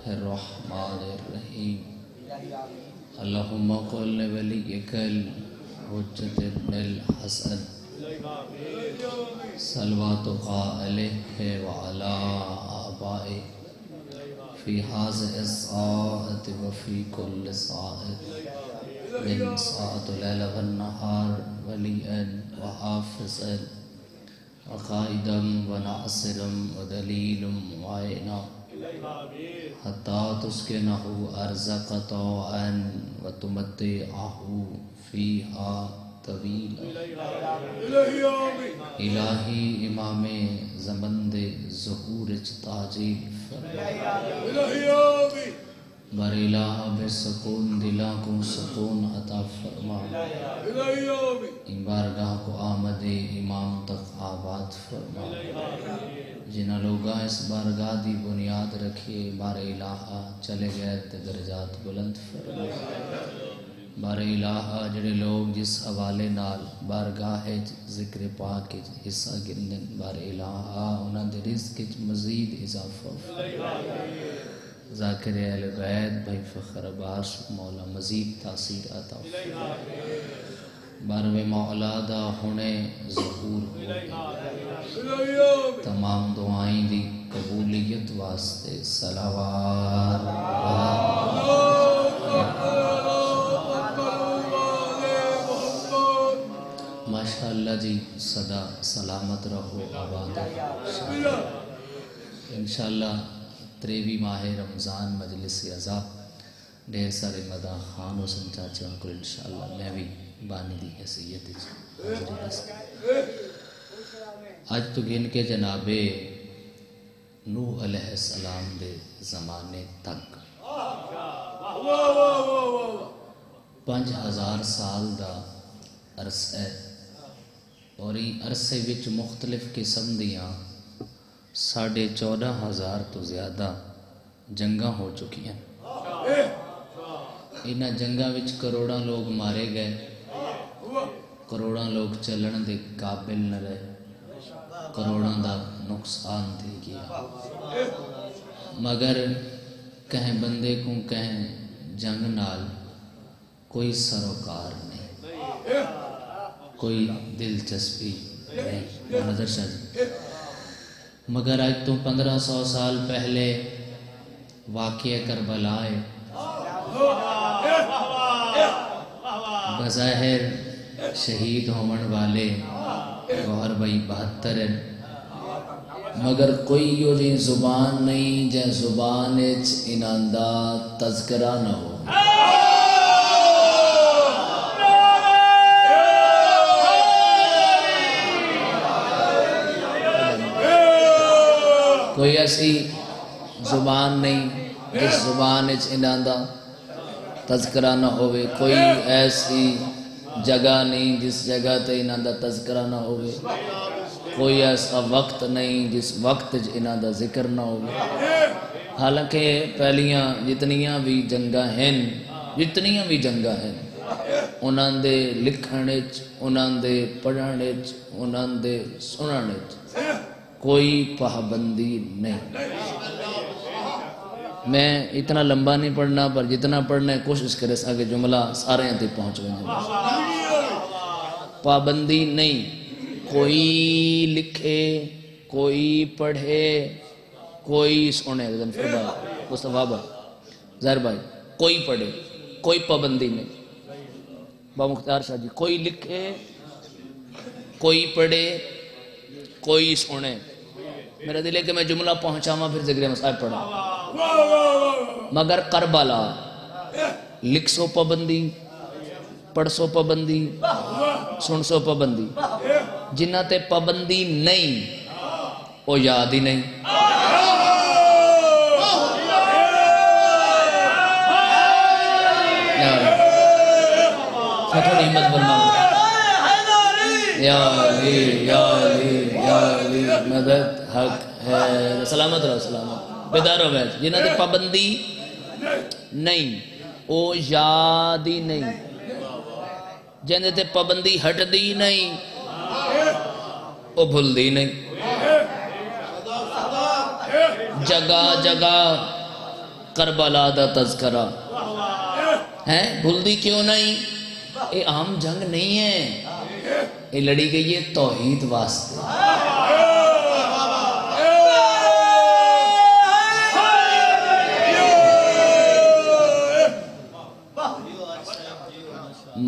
الرحمن الرحيم. اللهم قل لوليك الحجة ابن الحسن صلواتك عليه وعلى آبائه في هذه الساعة وفي كل ساعة من ساعة الليل والنهار وليا وحافظا وقائدا وناصرا ودليلا وعينا حتى تسكنه أرزك طوعا وتمتعه فيها طويلا. إلهي امام زمن دے ظہور تاجی فرما، بریلا بے سکون دلا کو سکون عطا فرما، ان بارگاہ کو آمد امام تک آباد فرما، جنہ لوگا اس بارگاہ دی بنیاد رکھے بار الہا چلے گئے درجات بلند فرما، بار الہا جڑے لوگ جس حوالے نال بارگاہ ذکر پاک حصہ گندن بار الہا انہاں دے رزق وچ مزید اضافہ فرما، ذاکر اہل بیت بھائی فخر عباس مولا مزید تاثیر عطا فرما، بارے مولا دا ہونے ظہور ہو، تمام دعائیں دی قبولیت واسطے صلوات ماشاءاللہ جی صدا سلامت رہو آباد انشاءاللہ 23 ماہ رمضان مجلس عزا ڈھیر سارے مداح خان و سنچاچوں کو انشاءاللہ میں بھی بانی دی حیثیت آج تو گن کے جناب نوح علیہ السلام دے زمانے تک 5000 سال دا عرصہ اور یہ عرصے وچ مختلف قسم دیاں 14,500 تو زیادہ جنگاں ہو چکی ہیں. انہاں جنگاں وچ کروڑاں لوگ مارے گئے، کروڑاں لوگ چلن دے قابل نہ رہے، کروڑاں دا نقصان دے گیا، مگر کہیں بندے کو کہیں جنگ نال کوئی سروکار نہیں، کوئی دلچسپی نہیں. نظر شاہ مگر آج تو 1500 سال پہلے واقعہ کربلا ہے، بظاہر شہید ہومن والے گوھر بھائی 72 ہیں، مگر کوئی یوں دی زبان نہیں جے زبان اچ انہاں دا تذکرہ نہ ہو. کوئی ایسی زبان نہیں جس زبان اچ انداندہ تذکرہ نہ ہوئے، کوئی ایسی جگہ نہیں جس جگہ تے انداندہ تذکرہ نہ ہوئے، کوئی ایسا وقت نہیں جس وقت اچ انداندہ ذکر نہ ہوئے. حالانکہ پہلیاں جتنیاں بھی جنگاں ہیں انہاں دے لکھنے اچ، انہاں دے پڑھنے اچ، انہاں دے سننے اچ کوئی پابندی نہیں. میں اتنا لمبا نہیں پڑھنا پر جتنا پڑھنے کوشش کرے ساکے جملہ سارے یہاں تے پہنچ گئے. پابندی نہیں، کوئی لکھے، کوئی پڑھے، کوئی سنے. مصطفیٰ بھائی ظاہر بھائی کوئی پڑھے، کوئی پابندی نہیں. بابا مختار شاہ جی کوئی لکھے، کوئی پڑھے، کوئی سنے. میرا دل ہے کہ میں جملہ پہنچاما پھر ذکر مصائب پڑھا. مگر کربلا لکھ سو پابندی، پڑھ سو پابندی، سن سو پابندی. جنہ تے پابندی نہیں او یاد ہی نہیں. فتح نعمت برمان یا علی یا علی مدد حق ہے. سلامت رہو، سلامت بیدار ہو. بیٹھ جنہاں تے پابندی نہیں او یاد ہی نہیں، جنہاں تے پابندی ہٹ دی نہیں او بھول دی نہیں. جگہ جگہ کربلا دا تذکرہ ہے بھلدی کیوں نہیں؟ اے عام جنگ نہیں ہے، اے لڑی گئی ہے توحید واسطے۔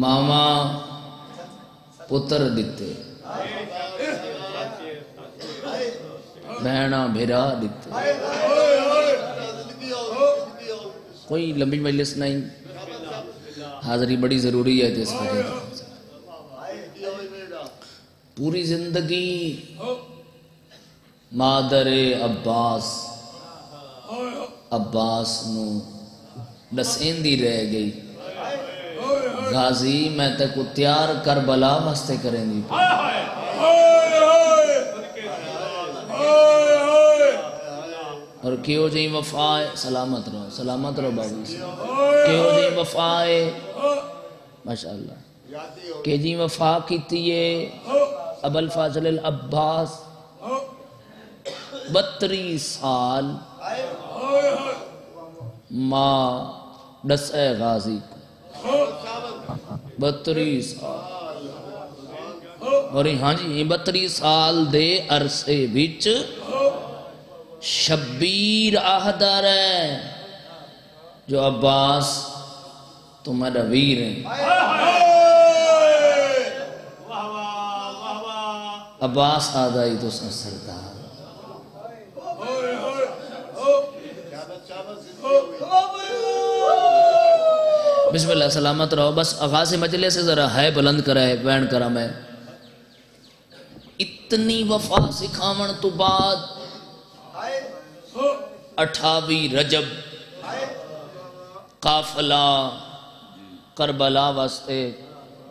ماما پتر دیتے، بہنا بھیرا دیتے، کوئی لمبی مجلس نہیں، حاضری بڑی ضروری ہے۔ جس پوری زندگی مادر عباس عباس نو دسین دی رہ گئی۔ غازی میں تک اتیار کربلا مستے کریں گی، اور کیوں جائیں وفائے سلامت رہو، سلامت رہو بابی سے، کیوں جائیں وفائے ماشاءاللہ کہ جائیں وفا کیتی ہے ابوالفضل العباس 32 سال ماں دسے غازی کو 32 سال، اور ہاں جی 32 سال دے عرصے بچ شبیر آہدار ہے جو عباس تمہارا ویر ہے۔ عباس آدائی تو سردار بسم اللہ، سلامت رہو۔ بس آغاز مجلس سے ذرا ہے بلند کرائے بین کرا میں اتنی وفا سکھاون تو بعد 28 رجب قافلہ کربلا واسطے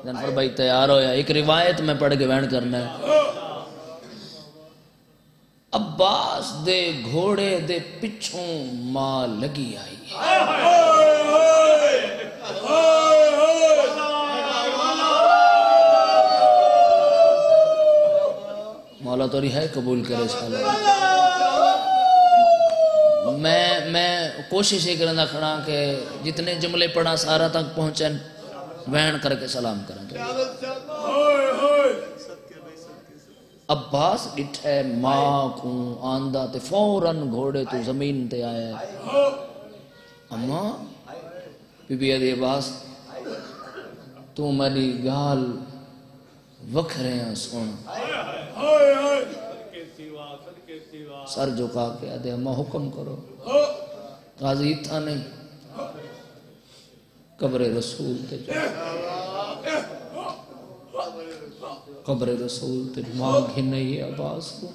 جنفر بھائی تیار ہویا۔ ایک روایت میں پڑھ کے بین کرنا ہے، عباس دے گھوڑے دے پچھوں ماں لگی آئی، مولا توری ہے قبول کرے انشاءاللہ۔ میں کوشش ہی کرنا کھڑا کہ جتنے جملے پڑھا سارا تک پہنچن، وین کر کے سلام کرنا۔ عباس ڈٹھے ماں کو آندہ تے فوراں گھوڑے تو زمین تے آئے۔ اما بی بی عدی عباس تو مری گال وکھریاں سون، سر جھکا کے آدھے اماں حکم کرو، غازی تھا نہیں قبر رسول تے جاؤ، قبر رسول تے ماں گھنئی ہے عباس کو۔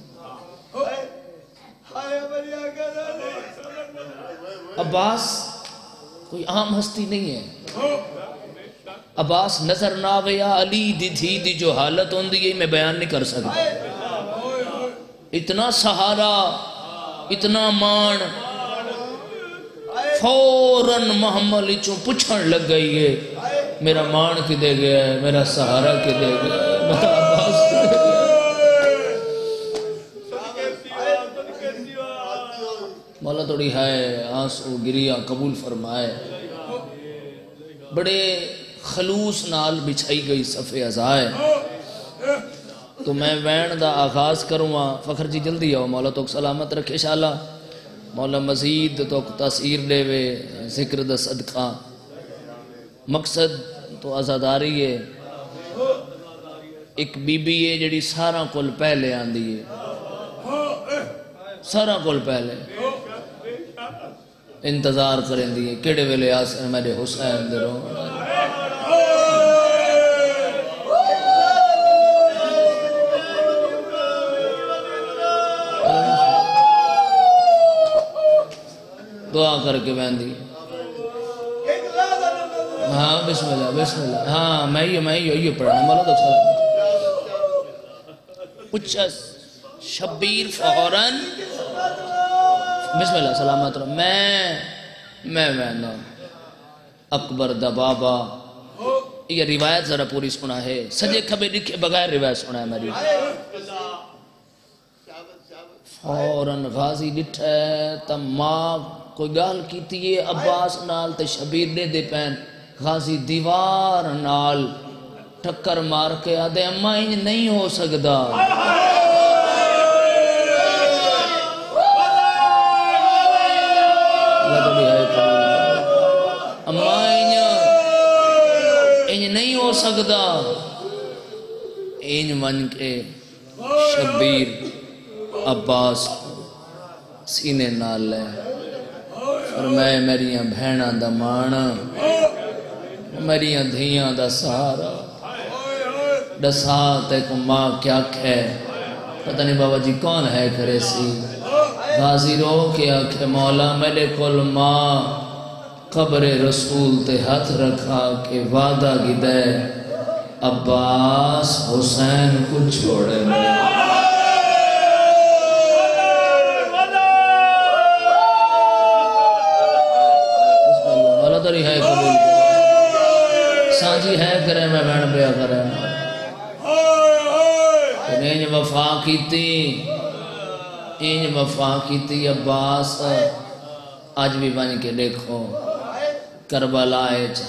عباس کوئی عام ہستی نہیں ہے، عباس نظر نہ آویا علی دی تھی دی جو حالت ہوں دی، یہ میں بیان نہیں کر سکتا۔ اتنا سہارا، اتنا مان، فوراں محمل اچھوں پچھن لگ گئی ہے میرا مان کی دے گیا ہے، میرا سہارا کی دے گیا ہے، میرا عباس کی دے گیا ہے۔ مولا توڑی ہے آنسو گریہ قبول فرمائے۔ بڑے خلوص نال بچھائی گئی صفحے ازائے، تو میں وین دا آغاز کروں ہاں۔ فخر جی جلدی آؤ، مولا توک سلامت رکھے انشاءاللہ، مولا مزید توک تاثیر لے وے ذکر دا صدقہ۔ مقصد تو آزاداری ہے، ایک بی بی ہے جڑی سارا کول پہلے آندی ہے، سارا کول پہلے انتظار کریں دیئے کڑے ویلے آسان میرے حسین دے رہوں۔ دعا کر کے بین دی، ہاں بسم اللہ بسم اللہ، ہاں میں یہ پڑھنا مولا تو سلام اچھا شبیر فوراً بسم اللہ سلامت رہا۔ میں اکبر دا بابا، یہ روایت ذرا پوری سنا ہے، سجے کھبے لکھے بغیر روایت سنا ہے میری۔ فوراً غازی ڈٹھے تمام کوئی گال کیتی ہے عباس نال تے شبیر دے دے پین غازی دیوار نال ٹھکر مار کے آدھے اماں انج نہیں ہو سکدا اماں انج نہیں ہو سکدا انج من کے شبیر عباس سینے نال لے فرمائے میریاں بھینا دا مانا میریاں دھیاں دا سہارا دسات ایک ماں کیا کھے پتہ نہیں بابا جی کون ہے کرے سی غازی رو کیا کھے مولا میرے کل ماں قبر رسول تے ہاتھ رکھا کہ وعدہ کی دے عباس حسین کو چھوڑے میں سانجی ہے کرے میں بین پیا کرے انہیں وفا کی تھی عباس آج بھی بن کے دیکھو کربلا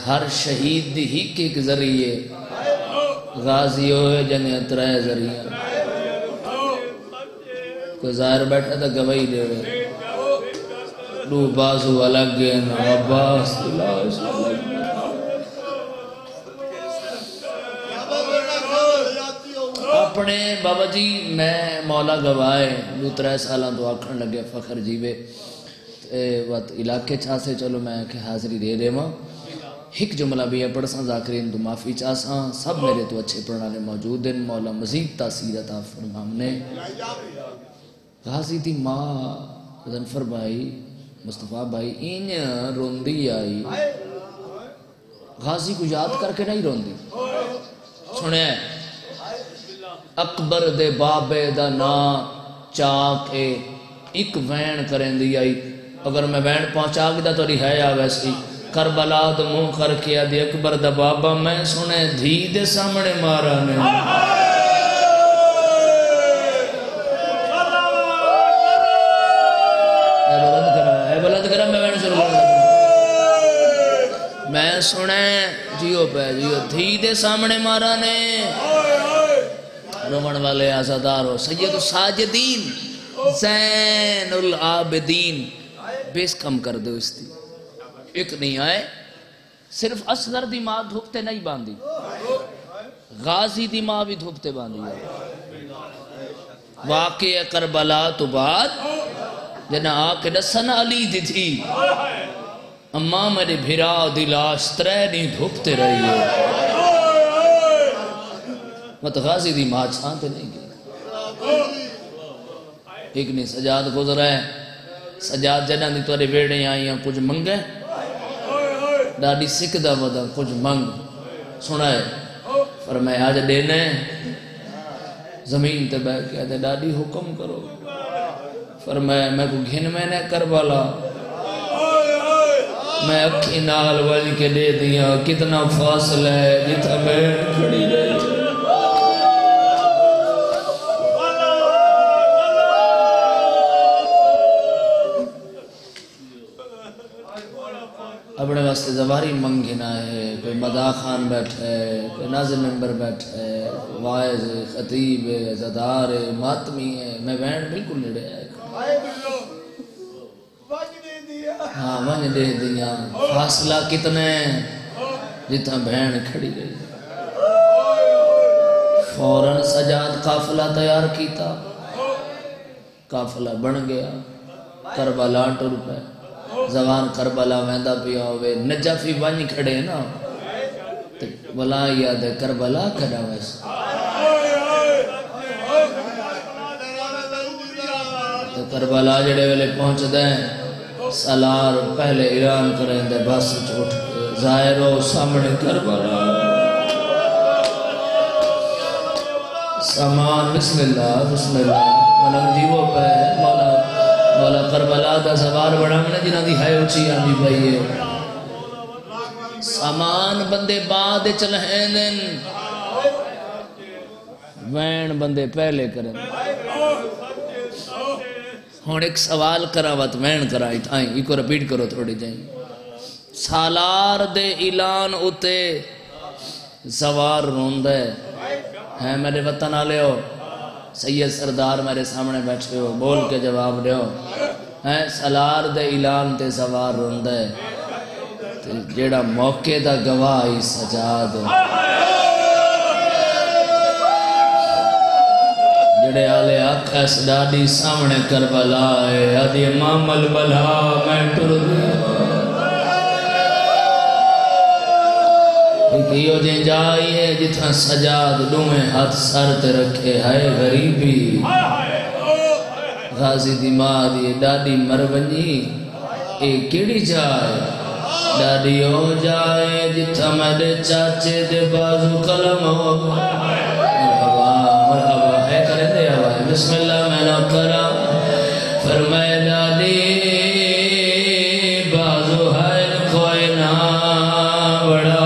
ہر شہید دی ہی کے ایک ذریعے غازی ہوئے جنہیں ترائے ذریعے کوئی ظاہر بیٹھا تھا گواہی دے رہے دو بازو الگ گئے نا عباس اپنے بابا جی میں مولا گوائے دو ترائے سالاں دعا کرن لگے فخر جیوے علاقے چاہ سے چلو میں کہ حاضری دے دے ماں ایک جملہ بھی ہے پڑھساں ذاکرین تو معافی چاہ ساں سب میرے تو اچھے پڑھنالے موجود ہیں مولا مزید تاثیر عطا فرمام نے غازی دی ماں ظنفر بھائی مصطفیٰ بھائی انہیں روندی آئی غازی کو یاد کر کے نہیں روندی سنے اکبر دے بابے دا نا چاکے ایک وین کریں دی آئی اگر میں وین پہنچا گی دا تو رہے آ ویسی کربلا دو مو کر کیا دی اکبر دا بابا میں سنے دھی دے سامنے مارا نے میں سنیں جیو پہ جیو دھی دے سامنے مارا نے رومن والے آزادارو سید ساجدین زین العابدین بیس کم کر دو اس دی ایک نہیں آئے صرف اصغر دی ماں دھوکتے نہیں باندھی غازی دی ماں بھی دھوکتے باندھی واقع کربلا تو بعد جنہ آکے دسن علی دی تھی اماں میرے بھیرا دلاش ترینی دھوکتے رہی ہے مت غازی دی ماں چھانتے نہیں گئے ایک نے سجاد گزر ہے سجاد جنہ دی توارے بیڑے آئی ہیں کچھ منگے ڈاڑی سکدہ ودا کچھ منگ سنائے فرمائے آج دینے زمین تے بہ کیا دے ڈاڑی حکم کرو فرمائے میں کو گھن میں نے کربلا میں اکھی نال والی کے دے دیا کتنا فاصلہ ہے جتھا میں کھڑی رہی اپنے واسطے زواری منگنا ہے کوئی مدا خان بیٹھ ہے کوئی ناظر ممبر بیٹھ ہے واعظ ہے خطیب ہے زدار ہے ماتمی ہے میں بہن بالکل نڑے ہے ہاں وہاں دے دیا فاصلہ کتنے جتنا بہن کھڑی گئی فوراں سجاد قافلہ تیار کیتا قافلہ بن گیا کربلا ٹر پہ زوان کربلا ویندہ پیا ہوئے نجفی بن کھڑے نا بلا یاد ہے کربلا کھڑا ویسے کربلا جڑے ویلے پہنچ دیں سالار پہلے ایران کریں دے بس چھوٹ کے ظاہروں سامنے کربلا سامان بسم اللہ بسم اللہ ملنگ جیووں پہ مولا کربلا دا سوار بڑھا میں نے جنہ دی ہے اچھی آنی بھائیے سامان بندے بعد چلہیں دن وین بندے پہلے کریں ہون ایک سوال کرا وات مین کرا آئیں ایک کو رپیٹ کرو تھوڑی جائیں سالار دے اعلان اتے زوار روندہ ہے میرے وطن آلے ہو سید سردار میرے سامنے بیٹھے ہو بول کے جواب دے ہو سالار دے اعلان تے زوار روندہ ہے جیڑا موقع دا گواہی سجاد ہو جیڑے آلے آکھ ایسدادی سامنے کربلا ہے آدھی امام البلا میں ٹر دے کیوں جن جائیے جتنا سجاد دویں ہاتھ سر تے رکھے ہے غریبی غازی دماغ یہ ڈاڈی مرونی ایک کیڑی جائے ڈاڈی ہو جائے جتنا میرے چاچے دے بازو قلم ہو مرحبا مرحبا ہے کریں دے ہوئے بسم اللہ میں نہ کرا فرمائے ڈاڈی بازو ہے کوئی نہ بڑا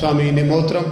سامعین محترم